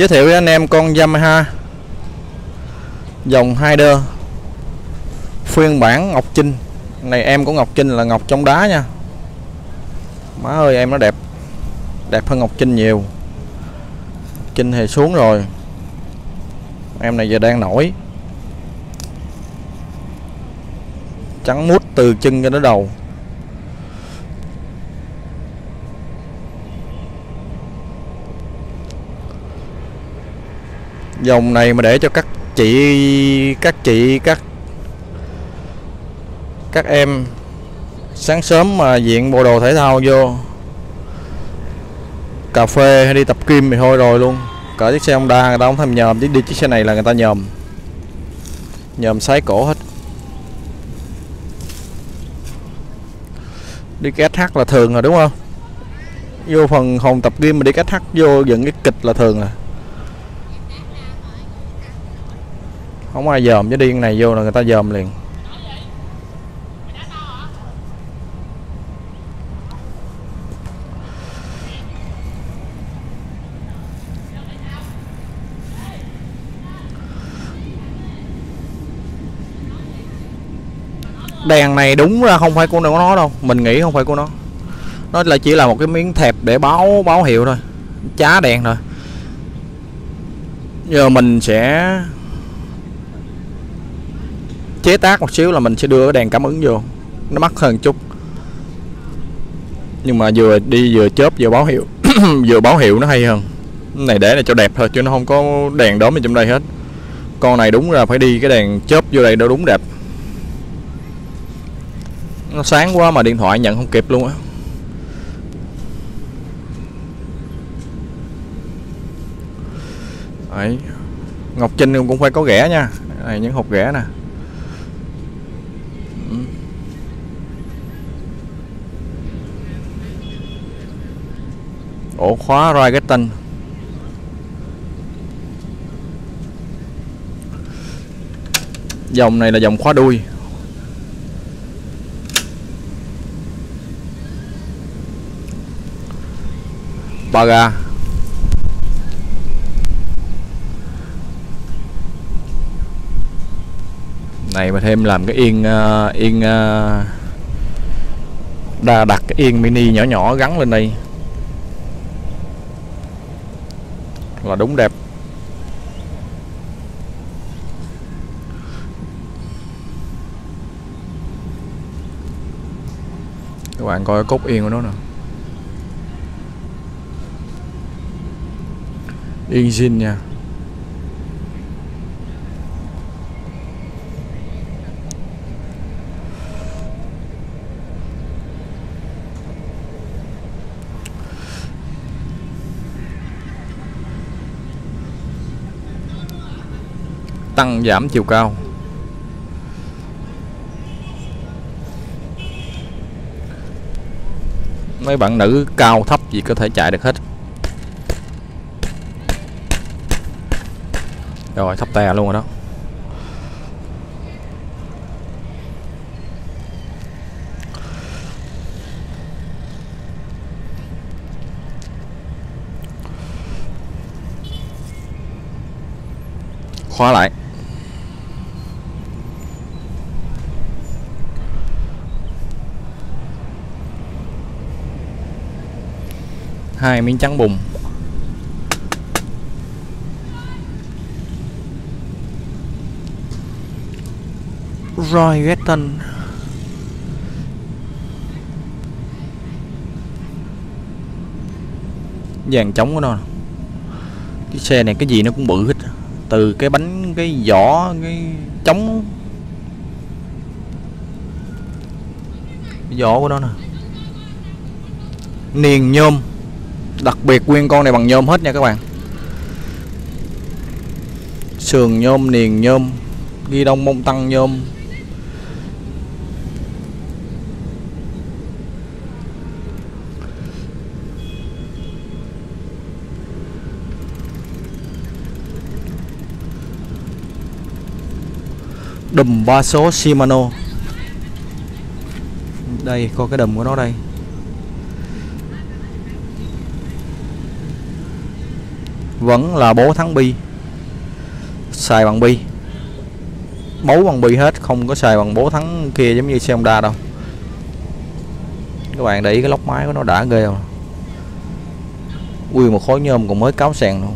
giới thiệu với anh em con Yamaha dòng Raider phiên bản Ngọc Trinh này. Em của Ngọc Trinh là ngọc trong đá nha, má ơi em nó đẹp, đẹp hơn Ngọc Trinh nhiều. Ngọc Trinh thì xuống rồi, em này giờ đang nổi, trắng mút từ chân cho đến đầu. Dòng này mà để cho các em sáng sớm mà diện bộ đồ thể thao vô cà phê hay đi tập gym thì thôi rồi luôn. Cả chiếc xe Honda người ta không thèm nhòm, chứ đi chiếc xe này là người ta nhòm sái cổ hết. Đi cái SH là thường rồi đúng không, vô phần hồn tập gym mà đi cái SH vô dựng cái kịch là thường rồi, không ai dòm. Chứ đi cái này vô là người ta dòm liền. Đèn này đúng ra không phải của nó đâu, mình nghĩ không phải của nó. Nó là chỉ là một cái miếng thẹp để báo hiệu thôi, chá đèn thôi. Giờ mình sẽ chế tác một xíu là mình sẽ đưa cái đèn cảm ứng vô, nó mắc hơn chút. Nhưng mà vừa đi vừa chớp vừa báo hiệu vừa báo hiệu nó hay hơn. Cái này để là cho đẹp thôi chứ nó không có đèn đóm ở trong đây hết. Con này đúng ra phải đi cái đèn chớp vô đây đâu đúng đẹp. Nó sáng quá mà điện thoại nhận không kịp luôn á. Đấy. Ngọc Trinh cũng phải có ghẻ nha. Này những hộp ghẻ nè. Ổ khóa Raider. Dòng này là dòng khóa đuôi. Ba ga. Này mà thêm làm cái yên đặt cái yên mini nhỏ nhỏ gắn lên đây là đúng đẹp. Các bạn coi cốt yên của nó nè. Yên zin nha. Tăng giảm chiều cao. Mấy bạn nữ cao thấp gì có thể chạy được hết. Rồi thấp tè luôn rồi đó. Khóa lại. Hai miếng trắng bùn. Rồi ghét tên. Vàng trống của nó. Cái xe này cái gì nó cũng bự hết. Từ cái bánh, cái vỏ, cái trống, cái vỏ của nó nè. Niền nhôm. Đặc biệt nguyên con này bằng nhôm hết nha các bạn. Sườn nhôm, niền nhôm, ghi đông mông tăng nhôm. Đùm 3 số Shimano. Đây coi cái đùm của nó đây. vẫn là bố thắng bi, xài bằng bi, bấu bằng bi hết, không có xài bằng bố thắng kia giống như xe Honda đâu. Các bạn để ý cái lốc máy của nó đã ghê rồi, nguyên một khối nhôm còn mới cáo sàn luôn.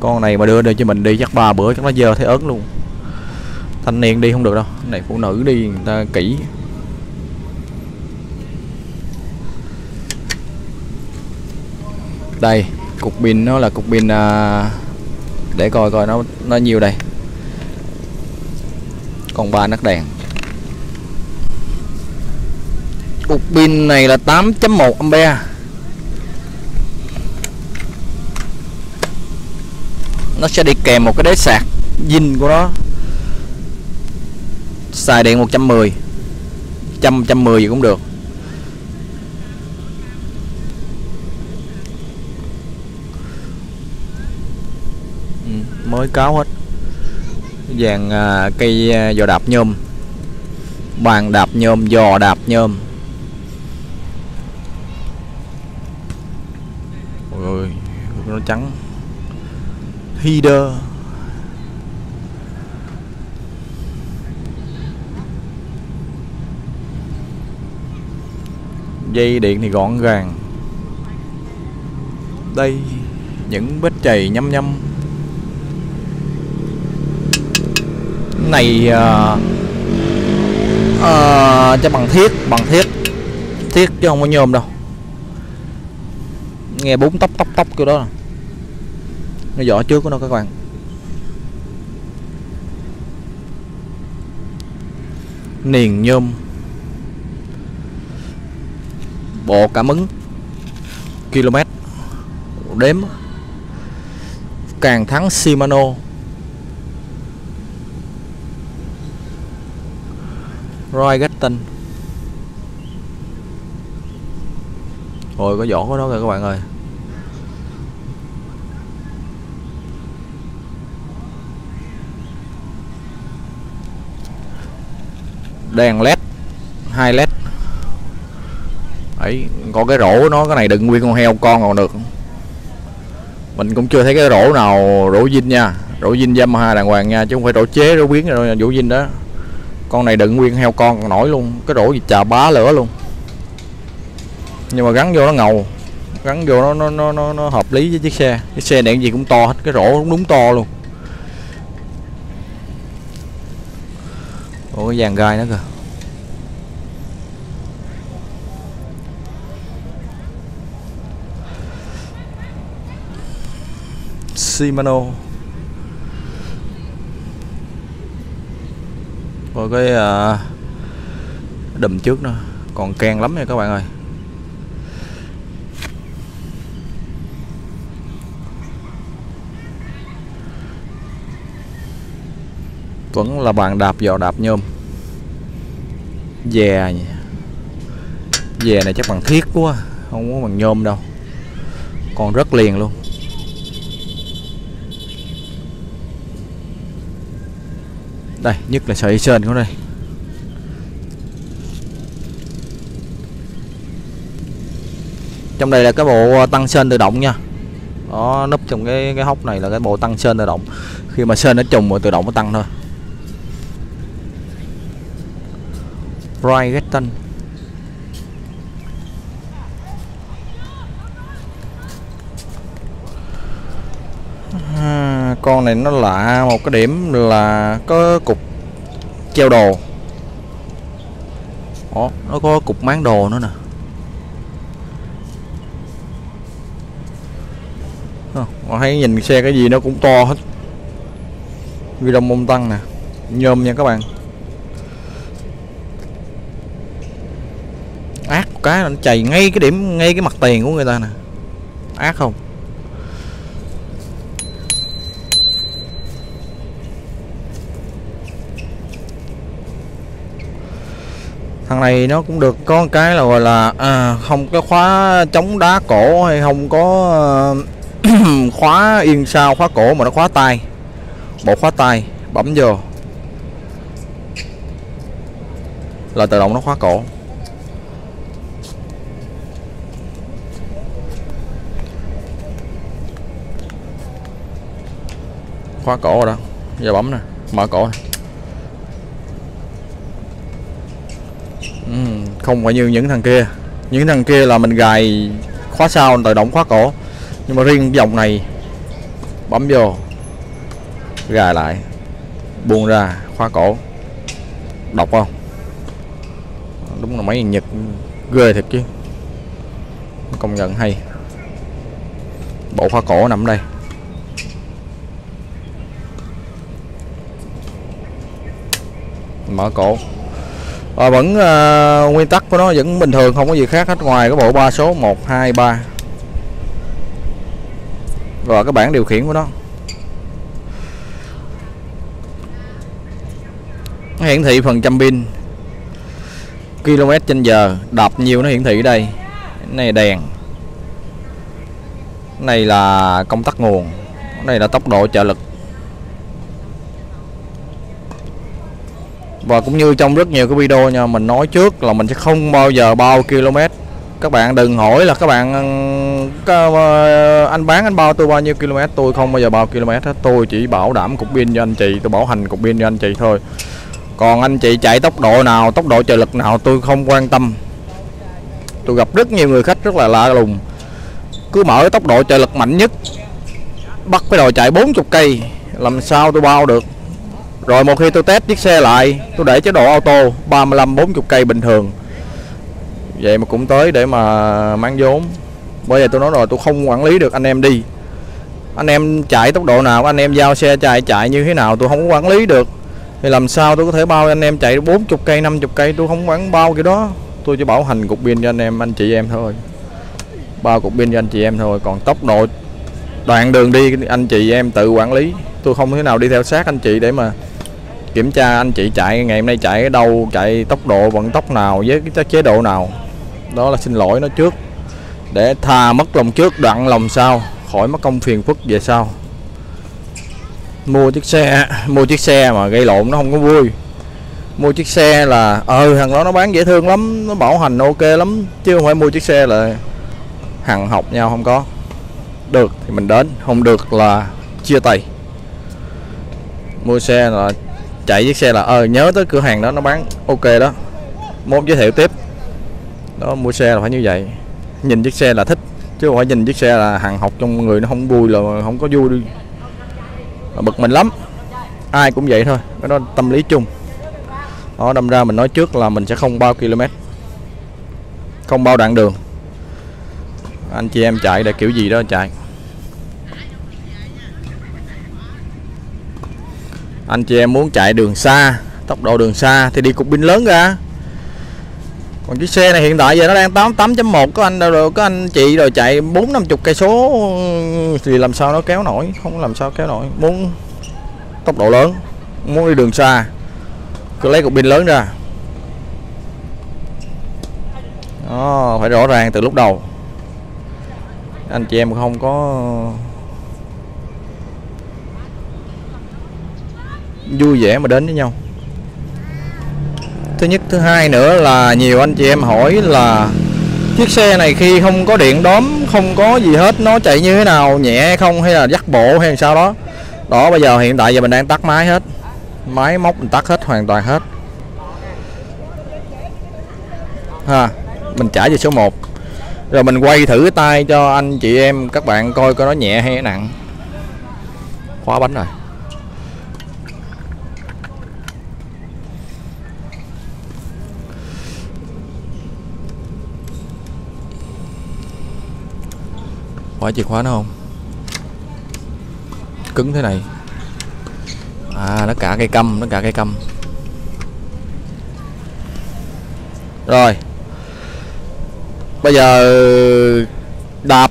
Con này mà đưa được cho mình đi chắc 3 bữa chắc nó dơ thấy ớn luôn. Thanh niên đi không được đâu, này phụ nữ đi người ta kỹ. Đây, cục pin nó là cục pin để coi coi nó nhiêu đây. Còn 3 nấc đèn. Cục pin này là 8.1A. Nó sẽ đi kèm một cái đế sạc zin của nó. Xài điện 110. 110 gì cũng được. Mới cáo hết. Dàn cây giò đạp nhôm. Bàn đạp nhôm, giò đạp nhôm. Ôi ơi, nó trắng. Raider. Dây điện thì gọn gàng. Đây, những vết chày nhăm nhăm. Này cho bằng thiết, thiết chứ không có nhôm đâu. Nghe bốn tóc kiểu đó. Nó vỏ trước của nó các bạn. Niền nhôm. Bộ cảm ứng km đếm. Càng thắng Shimano. Raider. Rồi có vỏ của nó rồi các bạn ơi. Đèn led, 2 led. Đấy, có cái rổ của nó, cái này đựng nguyên con heo con còn được. Mình cũng chưa thấy cái rổ nào rổ zin nha, rổ zin Yamaha đàng hoàng nha, chứ không phải rổ chế rổ biến rồi rổ zin đó. Con này đựng nguyên heo con còn nổi luôn, cái rổ gì chà bá lửa luôn. Nhưng mà gắn vô nó ngầu, gắn vô nó hợp lý với chiếc xe. Chiếc xe này gì cũng to hết, cái rổ cũng đúng to luôn. Ủa cái dàn gai nữa kìa. Shimano. Rồi cái đùm trước nữa. Còn keng lắm nha các bạn ơi. Vẫn là bàn đạp vào đạp nhôm. Dè này chắc bằng thiết quá, không có bằng nhôm đâu. Còn rất liền luôn. Đây, nhất là sợi sơn của đây. Trong đây là cái bộ tăng sơn tự động nha. Đó, núp trong cái hốc này là cái bộ tăng sơn tự động. Khi mà sơn nó trùng rồi tự động nó tăng thôi. Raider. Con này nó lạ một cái điểm là có cục treo đồ. Ủa, nó có cục máng đồ nữa nè. Mà thấy nhìn xe cái gì nó cũng to hết. Vi đông mông tăng nè, nhôm nha các bạn. Ác cái là nó chày ngay cái điểm, ngay cái mặt tiền của người ta nè. Ác không? Thằng này nó cũng được có một cái là gọi là không có khóa chống đá cổ, hay không có khóa yên sau khóa cổ, mà nó khóa tay. Bộ khóa tay bấm vô là tự động nó khóa cổ. Khóa cổ rồi đó. Giờ bấm nè, mở cổ nè. Không phải như những thằng kia. Những thằng kia là mình gài khóa sau tự động khóa cổ. Nhưng mà riêng dòng này bấm vô, gài lại, buông ra, khóa cổ. Độc không? Đúng là máy Nhật ghê thiệt chứ. Công nhận hay. Bộ khóa cổ nằm đây. Mở cổ. Vẫn nguyên tắc của nó vẫn bình thường, không có gì khác hết ngoài cái bộ ba số 1, 2, 3 và cái bảng điều khiển của nó. Nó hiển thị phần trăm pin, km/h, đạp nhiều nó hiển thị ở đây. Cái này đèn, cái này là công tắc nguồn, cái này là tốc độ trợ lực. Và cũng như trong rất nhiều cái video nha, mình nói trước là mình sẽ không bao giờ bao km. Các bạn đừng hỏi là các bạn anh bán anh bao tôi bao nhiêu km. Tôi không bao giờ bao km hết. Tôi chỉ bảo đảm cục pin cho anh chị, tôi bảo hành cục pin cho anh chị thôi. Còn anh chị chạy tốc độ nào, tốc độ trợ lực nào tôi không quan tâm. Tôi gặp rất nhiều người khách rất là lạ lùng, cứ mở tốc độ trợ lực mạnh nhất, bắt cái đòi chạy 40 cây. Làm sao tôi bao được. Rồi một khi tôi test chiếc xe lại, tôi để chế độ auto 35-40 cây bình thường, vậy mà cũng tới để mà mang vốn. Bởi vậy tôi nói rồi, tôi không quản lý được anh em đi. Anh em chạy tốc độ nào, anh em giao xe chạy như thế nào tôi không quản lý được. Thì làm sao tôi có thể bao anh em chạy 40 cây, 50 cây, tôi không quản bao cái đó. Tôi chỉ bảo hành cục pin cho anh em, anh chị em thôi. Bao cục pin cho anh chị em thôi. Còn tốc độ, đoạn đường đi anh chị em tự quản lý. Tôi không thể nào đi theo sát anh chị để mà kiểm tra anh chị chạy ngày hôm nay chạy ở đâu, chạy tốc độ, vận tốc nào với cái chế độ nào. Đó là xin lỗi nó trước, để thà mất lòng trước đoạn lòng sau, khỏi mất công phiền phức về sau. Mua chiếc xe mà gây lộn nó không có vui. Mua chiếc xe là thằng đó nó bán dễ thương lắm, nó bảo hành ok lắm, chứ không phải mua chiếc xe là hằn học nhau. Không có được thì mình đến, không được là chia tay. Mua xe là chạy chiếc xe là nhớ tới cửa hàng đó nó bán ok đó, muốn giới thiệu tiếp đó. Mua xe là phải như vậy, nhìn chiếc xe là thích chứ không phải nhìn chiếc xe là hàng học trong người nó không vui, là không có vui đi, bực mình lắm. Ai cũng vậy thôi, cái đó tâm lý chung đó. Đâm ra mình nói trước là mình sẽ không bao km, không bao đoạn đường. Anh chị em chạy để kiểu gì đó chạy. Anh chị em muốn chạy đường xa, tốc độ đường xa thì đi cục pin lớn ra. Còn chiếc xe này hiện tại giờ nó đang 88.1, có anh chị rồi chạy 4-50 cây số thì làm sao nó kéo nổi, không làm sao kéo nổi. Muốn tốc độ lớn, muốn đi đường xa, cứ lấy cục pin lớn ra. Đó, phải rõ ràng từ lúc đầu. Anh chị em không có vui vẻ mà đến với nhau. Thứ nhất, thứ hai nữa là nhiều anh chị em hỏi là chiếc xe này khi không có điện đóm, không có gì hết, nó chạy như thế nào, nhẹ không hay là dắt bộ hay sao đó. Đó, bây giờ hiện tại giờ mình đang tắt máy hết, máy móc mình tắt hết, hoàn toàn hết ha. Mình trả về số 1 rồi mình quay thử tay cho anh chị em các bạn coi nó nhẹ hay nặng. Khóa bánh rồi. Phải chìa khóa nó không cứng thế này à, nó cả cây câm, nó cả cây câm rồi. Bây giờ đạp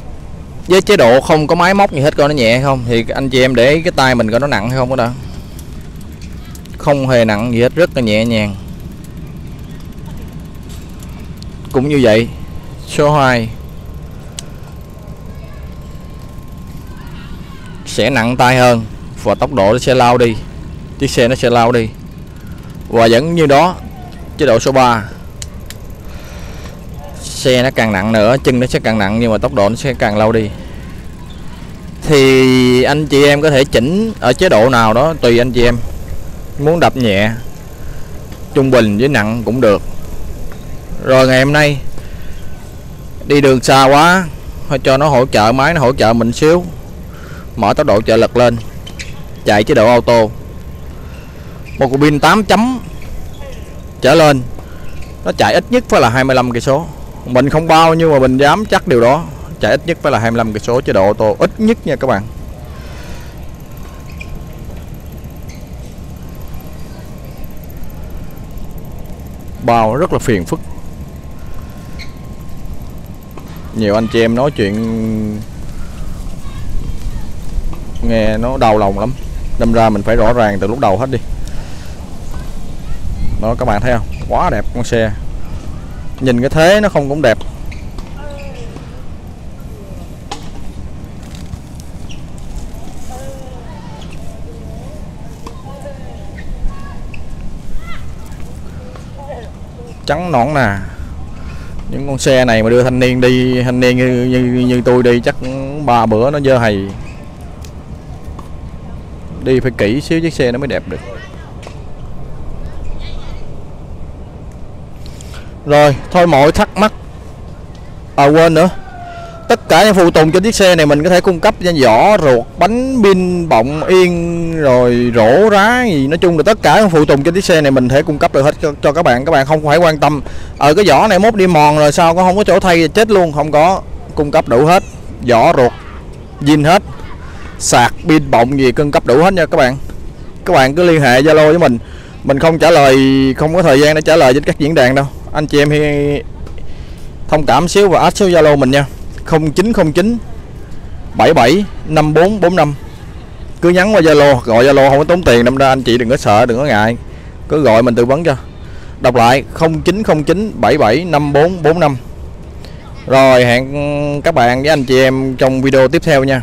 với chế độ không có máy móc gì hết coi nó nhẹ không, thì anh chị em để cái tay mình coi nó nặng hay không. Có đâu, không hề nặng gì hết, rất là nhẹ nhàng. Cũng như vậy. Số 2 sẽ nặng tay hơn và tốc độ nó sẽ lao đi. chiếc xe nó sẽ lao đi. Và vẫn như đó, chế độ số 3, xe nó càng nặng nữa, chân nó sẽ càng nặng nhưng mà tốc độ nó sẽ càng lao đi. Thì anh chị em có thể chỉnh ở chế độ nào đó tùy anh chị em, muốn đạp nhẹ, trung bình với nặng cũng được. Rồi ngày hôm nay đi đường xa quá, thôi cho nó hỗ trợ, máy nó hỗ trợ mình xíu, mở tốc độ trợ lực lên, chạy chế độ auto. Một cục pin 8 chấm trở lên nó chạy ít nhất phải là 25 cây số. Mình không bao nhưng mà mình dám chắc điều đó, chạy ít nhất phải là 25 cây số chế độ ô tô, ít nhất nha các bạn. Bao rất là phiền phức. Nhiều anh chị em nói chuyện nghe nó đau lòng lắm, đâm ra mình phải rõ ràng từ lúc đầu hết đi. Đó, các bạn thấy không, quá đẹp con xe, nhìn cái thế nó không cũng đẹp. Trắng nõn nà. Những con xe này mà đưa thanh niên đi, thanh niên như tôi đi chắc 3 bữa nó dơ hầy. Đi phải kỹ xíu chiếc xe nó mới đẹp được. Rồi, thôi mọi thắc mắc, quên nữa, tất cả những phụ tùng cho chiếc xe này mình có thể cung cấp, như vỏ, ruột, bánh, pin, bọng, yên, rồi rổ, rá gì, nói chung là tất cả những phụ tùng cho chiếc xe này mình thể cung cấp được hết cho các bạn. Các bạn không phải quan tâm ở cái vỏ này mốt đi mòn rồi sao có không có chỗ thay chết luôn, không có, cung cấp đủ hết, vỏ, ruột, zin hết, sạc, pin, bọng gì cung cấp đủ hết nha các bạn. Các bạn cứ liên hệ Zalo với mình không trả lời, không có thời gian để trả lời trên các diễn đàn đâu. Anh chị em thông cảm xíu và add số Zalo mình nha, 0909 77 5445. Cứ nhắn qua Zalo, gọi Zalo không có tốn tiền, đâm ra anh chị đừng có sợ, đừng có ngại, cứ gọi mình tư vấn cho. Đọc lại 0909 77 5445. Rồi hẹn các bạn với anh chị em trong video tiếp theo nha.